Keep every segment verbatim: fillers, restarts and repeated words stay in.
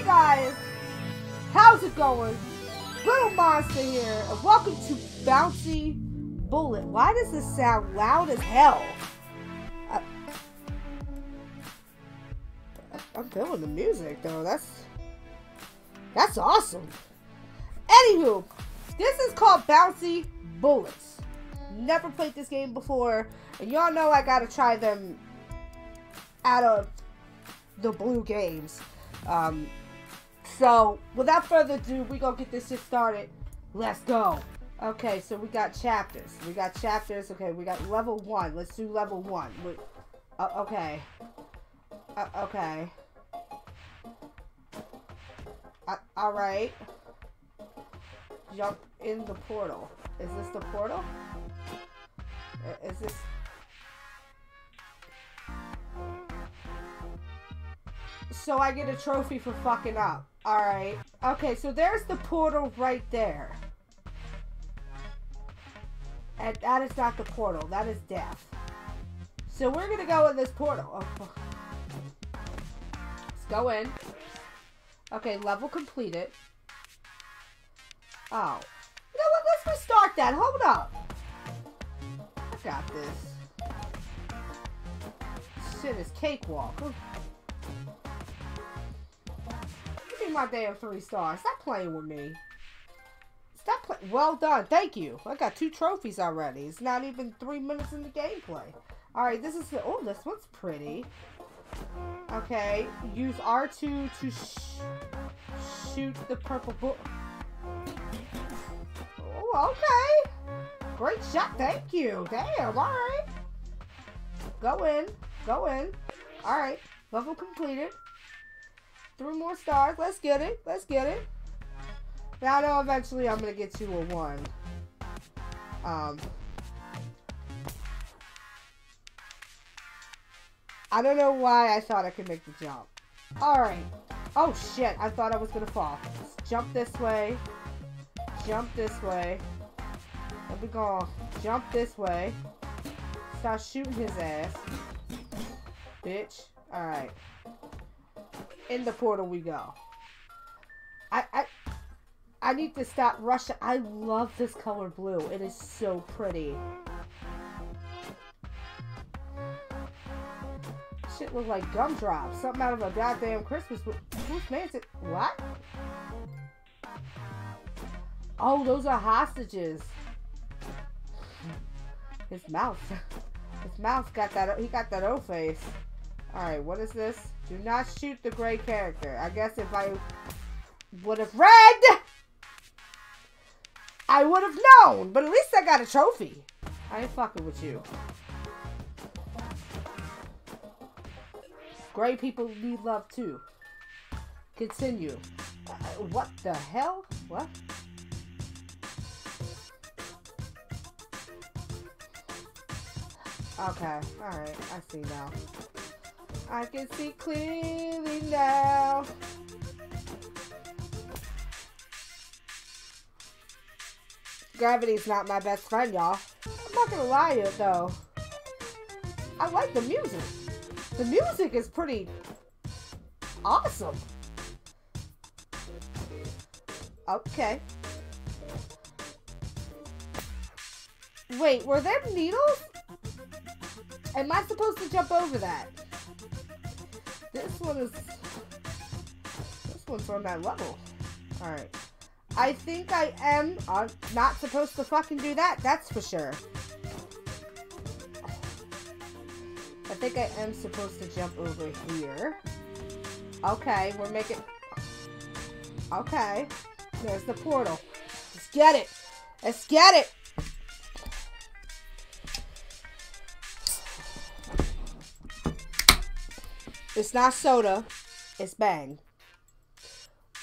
Hey guys, how's it going? Little Monster here, and welcome to Bouncy Bullet. Why does this sound loud as hell? I, I'm feeling the music though. That's that's awesome. Anywho, this is called Bouncy Bullets. Never played this game before, and y'all know I gotta try them out of the blue games. Um, so without further ado, we gonna get this shit started. Let's go. Okay, so we got chapters. We got chapters. Okay, we got level one. Let's do level one. We, uh, okay. Uh, okay. Uh, all right. Jump in the portal. Is this the portal? Is this? So I get a trophy for fucking up. Alright. Okay, so there's the portal right there. And that is not the portal. That is death. So we're gonna go in this portal. Oh, fuck. Let's go in. Okay, level completed. Oh. You know what? Let's restart that. Hold up. I got this. Shit is cakewalk. Ooh. My damn three stars. Stop playing with me. Stop playing. Well done. Thank you. I got two trophies already. It's not even three minutes in the gameplay. Alright, this is the. Oh, this one's pretty. Okay. Use R two to sh shoot the purple bullet. Oh, okay. Great shot. Thank you. Damn. Alright. Go in. Go in. Alright. Level completed. Three more stars. Let's get it. Let's get it. Now I know eventually I'm gonna get to a one. Um, I don't know why I thought I could make the jump. All right. Oh shit! I thought I was gonna fall. Let's jump this way. Jump this way. There we go. Jump this way. Start shooting his ass, bitch. All right. In the portal we go. I, I I need to stop rushing. I love this color blue. It is so pretty. Shit looks like gumdrops. Something out of a goddamn Christmas. Who's Manson? What? Oh, those are hostages. His mouth. His mouth got that. He got that O face. Alright, what is this? Do not shoot the gray character. I guess if I would have read, I would have known. But at least I got a trophy. I ain't fucking with you. Gray people need love too. Continue. Uh, what the hell? What? Okay, alright. I see now. I can see clearly now. Gravity's not my best friend, y'all. I'm not gonna lie to you, though. I like the music. The music is pretty awesome. Okay. Wait, were there needles? Am I supposed to jump over that? This one is, this one's on that level. Alright. I think I am uh, not supposed to fucking do that, that's for sure. I think I am supposed to jump over here. Okay, we're making, okay. There's the portal. Let's get it. Let's get it. It's not soda, it's Bang.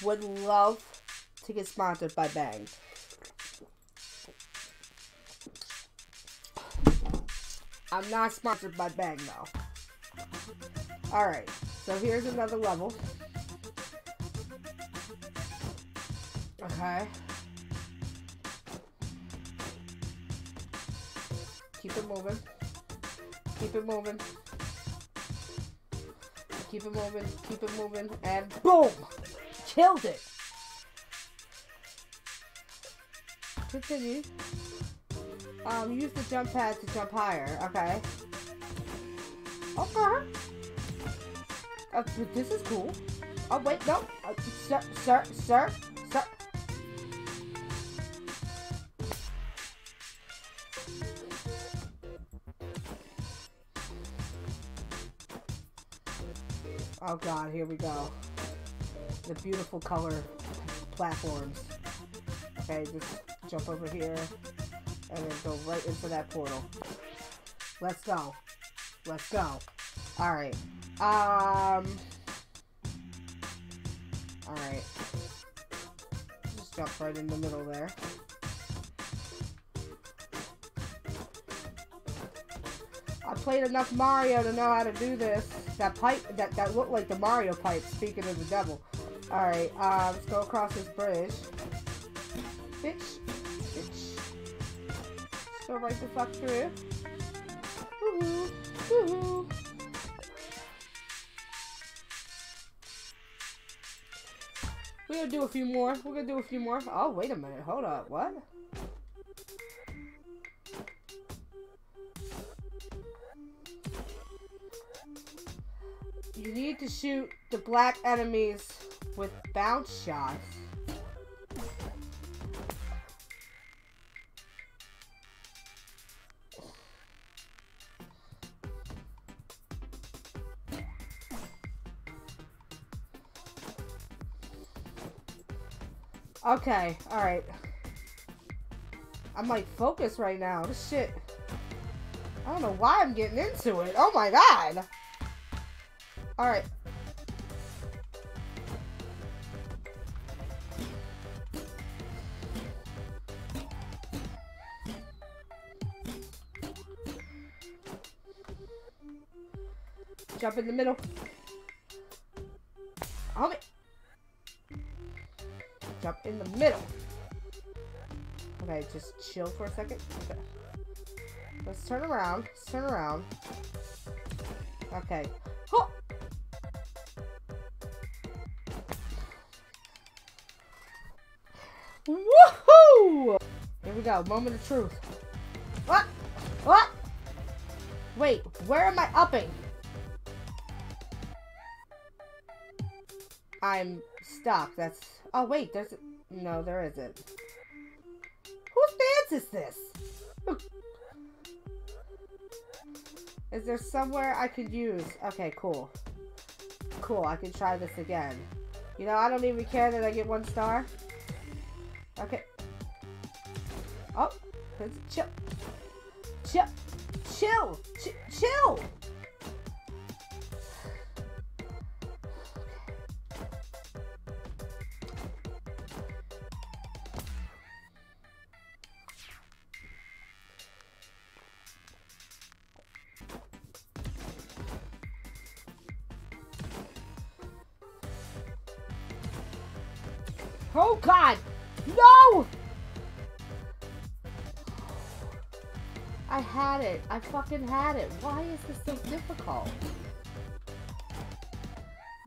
Would love to get sponsored by Bang. I'm not sponsored by Bang though. Alright, so here's another level. Okay. Keep it moving. Keep it moving. Keep it moving, keep it moving, and boom! killed it. Continue. Um, use the jump pad to jump higher. Okay. Okay. Uh, this is cool. Oh wait, no. Uh, sir, sir, sir, sir. Oh god, here we go. The beautiful color platforms. Okay, just jump over here and then go right into that portal. Let's go. Let's go. Alright. Um. Alright. Just jump right in the middle there. I played enough Mario to know how to do this. That pipe, that, that looked like the Mario pipe, speaking of the devil. Alright, uh, let's go across this bridge. Bitch. Bitch. Let's go right the fuck through. Woohoo. Woohoo. We're gonna do a few more. We're gonna do a few more. Oh, wait a minute. Hold up. What? You need to shoot the black enemies with bounce shots. Okay, alright. I'm like focused right now. This shit. I don't know why I'm getting into it. Oh my god! Alright. Jump in the middle. I'll be jump in the middle. Okay, just chill for a second. Okay. Let's turn around. Let's turn around. Okay. Huh. Woohoo! Here we go. Moment of truth. What? What? Wait, where am I upping? I'm stuck. That's. Oh, wait. There's. No, there isn't. Whose dance is this? Is there somewhere I could use? Okay, cool. Cool. I can try this again. You know, I don't even care that I get one star. Okay. Oh, chill, chill, chill, chill, chill. Oh God. No! I had it. I fucking had it. Why is this so difficult?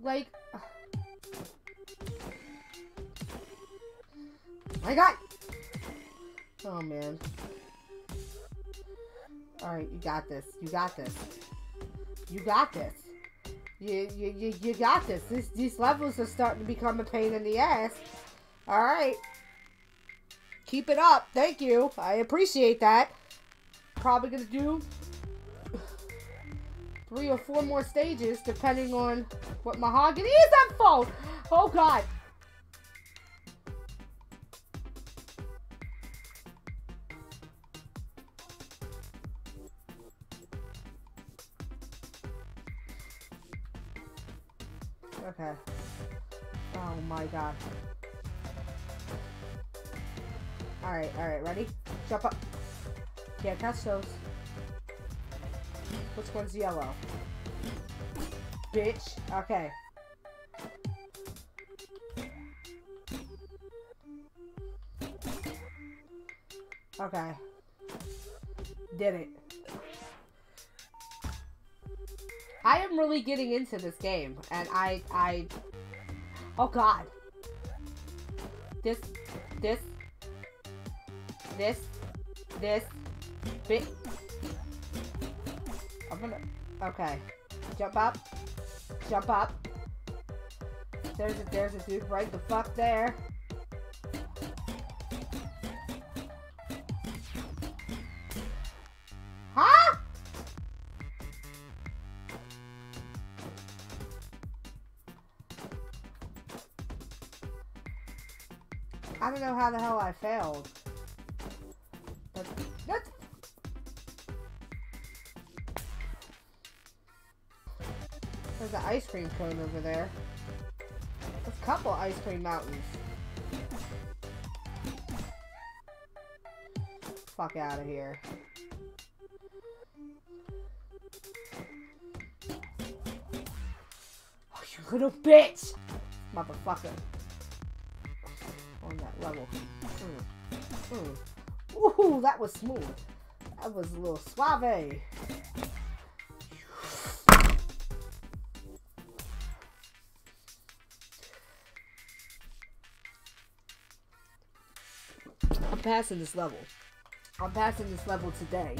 Like... I got... Oh, man. Alright, you got this. You got this. You got this. You, you, you, you got this. this. These levels are starting to become a pain in the ass. Alright. Keep it up. Thank you. I appreciate that. Probably going to do three or four more stages depending on what mahogany is at fault. Oh, God. Okay. Oh, my God. Alright, alright. Ready? Jump up. Can't catch those. Which one's yellow? Bitch. Okay. Okay. Did it. I am really getting into this game, and I, I... Oh, God. this, this, this, this, bit. I'm gonna, okay. Jump up, jump up. There's a, there's a dude right the fuck there. Huh? I don't know how the hell I failed. But that's... There's an ice cream cone over there. There's a couple ice cream mountains. Fuck out of here. Oh, you little bitch! Motherfucker. On that level. Mm. Mm. Ooh, that was smooth. That was a little suave. I'm passing this level. I'm passing this level today.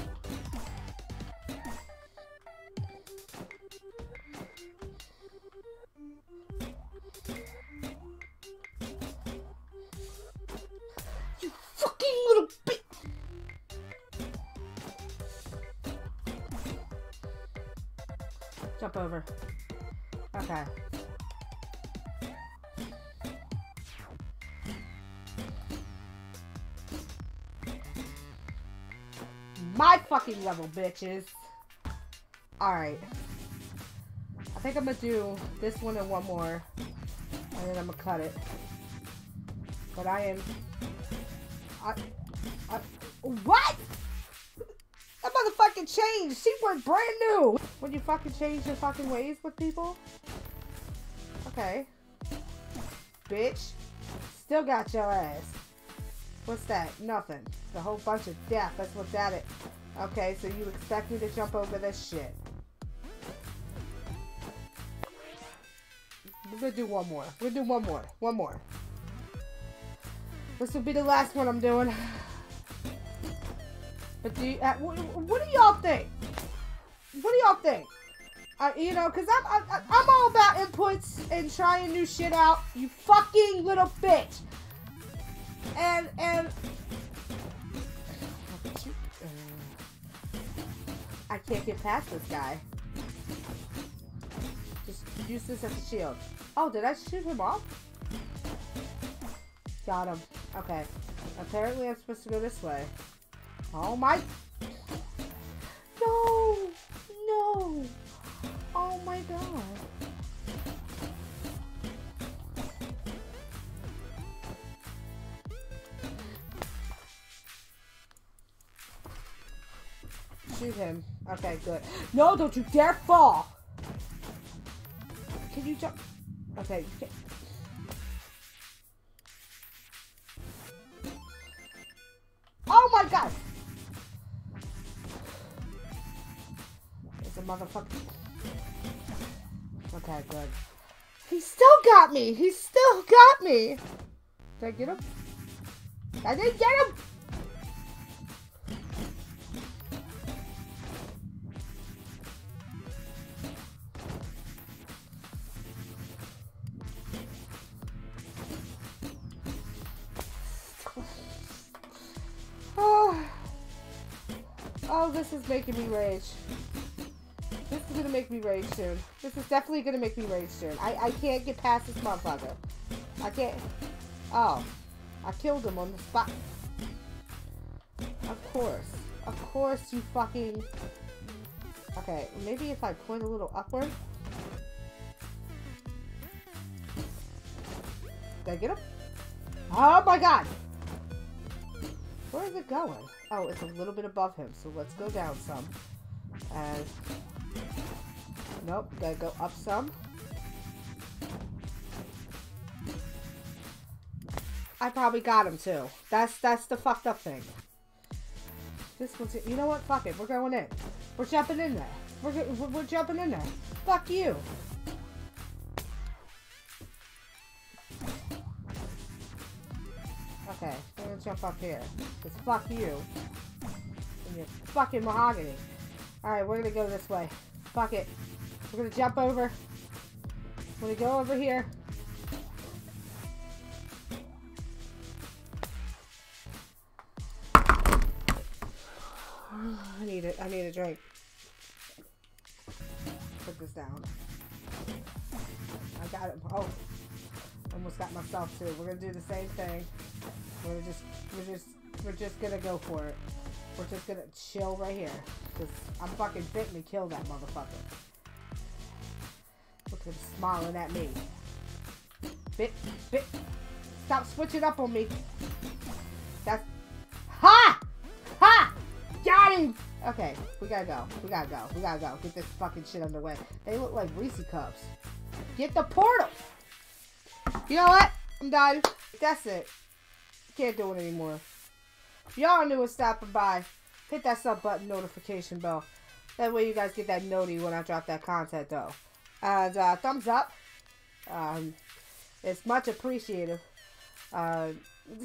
Jump over. Okay. My fucking level, bitches. Alright. I think I'm gonna do this one and one more. And then I'm gonna cut it. But I am... I... I... What?! That motherfucking changed! She went brand new! Would you fucking change your fucking ways with people? Okay. Bitch. Still got your ass. What's that? Nothing. It's a whole bunch of death. That's what's at it. Okay, so you expect me to jump over this shit. We're gonna do one more. We're gonna do one more. One more. This will be the last one I'm doing. But do you, uh, what, what do y'all think? What do y'all think? Uh, you know, because I'm, I'm, I'm all about inputs and trying new shit out. You fucking little bitch. And, and... I can't get past this guy. Just use this as a shield. Oh, did I shoot him off? Got him. Okay. Apparently I'm supposed to go this way. Oh my... No! No! Oh my god. Shoot him. Okay, good. No, don't you dare fall! Can you jump? Okay, you can't. Oh my god! Motherfucker. Okay, good. He still got me. He still got me. Did I get him? I didn't get him. Oh, oh, this is making me rage. This is gonna make me rage soon. This is definitely gonna make me rage soon. I, I can't get past this motherfucker. I can't. Oh. I killed him on the spot. Of course. Of course you fucking... Okay, maybe if I point a little upward. Did I get him? Oh my god! Where is it going? Oh, it's a little bit above him, so let's go down some. And... Nope, gotta go up some. I probably got him too. That's that's the fucked up thing. This one's, you know what? Fuck it, we're going in. We're jumping in there. We're we're, we're jumping in there. Fuck you. Okay, I'm gonna jump up here. Because fuck you. And your fucking mahogany. Alright, we're gonna go this way. Fuck it. We're gonna jump over. We're gonna go over here. I need it. I need a drink. Put this down. I got it. Oh, almost got myself too. We're gonna do the same thing. We're just, we're just, we're just gonna go for it. We're just gonna chill right here. Cause I'm fucking bitten to kill that motherfucker. Look at him smiling at me. Bit, bit. Stop switching up on me. That's. Ha! Ha! Got him! Okay, we gotta go. We gotta go. We gotta go. Get this fucking shit underway. They look like Reese's Cups. Get the portal! You know what? I'm done. That's it. Can't do it anymore. If y'all knew it, stopping by. Hit that sub button, notification bell. That way you guys get that noti when I drop that content, though. And uh, thumbs up. Um, it's much appreciated. Uh,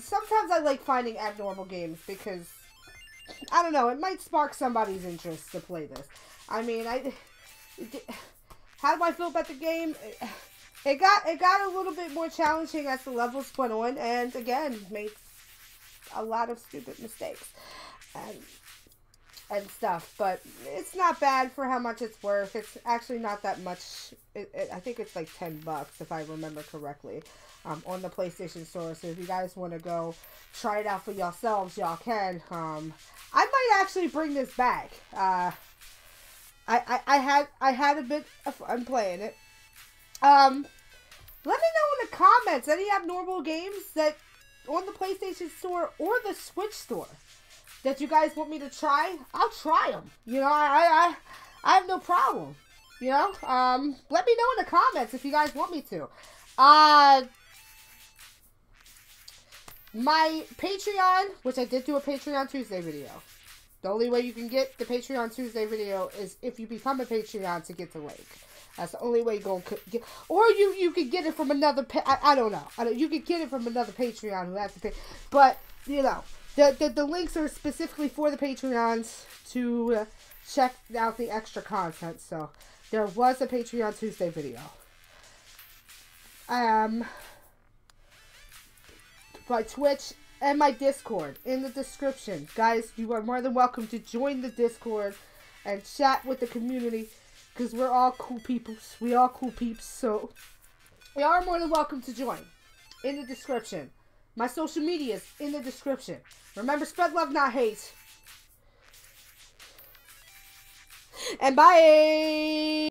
sometimes I like finding abnormal games because... I don't know, it might spark somebody's interest to play this. I mean, I... How do I feel about the game? It got it got a little bit more challenging as the levels went on, and again, made a lot of stupid mistakes and, and stuff. But it's not bad for how much it's worth. It's actually not that much. It, it, I think it's like ten bucks, if I remember correctly, um, on the PlayStation Store. So if you guys want to go try it out for yourselves, y'all can. Um, I might actually bring this back. Uh... I, I, I had I had a bit of fun playing it. Um, let me know in the comments any abnormal games that on the PlayStation Store or the Switch Store that you guys want me to try. I'll try them. You know, I I, I have no problem. You know, um, let me know in the comments if you guys want me to. Uh, my Patreon, which I did do a Patreon Tuesday video. The only way you can get the Patreon Tuesday video is if you become a Patreon to get the link. That's the only way you're going to get... Or you, you could get it from another... Pa I, I don't know. I don't, you could get it from another Patreon who has to pay. But, you know, the, the, the links are specifically for the Patreons to uh, check out the extra content. So, there was a Patreon Tuesday video. Um, by Twitch... And my Discord in the description. Guys, you are more than welcome to join the Discord and chat with the community, because we're all cool peeps. We all cool peeps, so you are more than welcome to join in the description. My social media is in the description. Remember, spread love, not hate. And bye!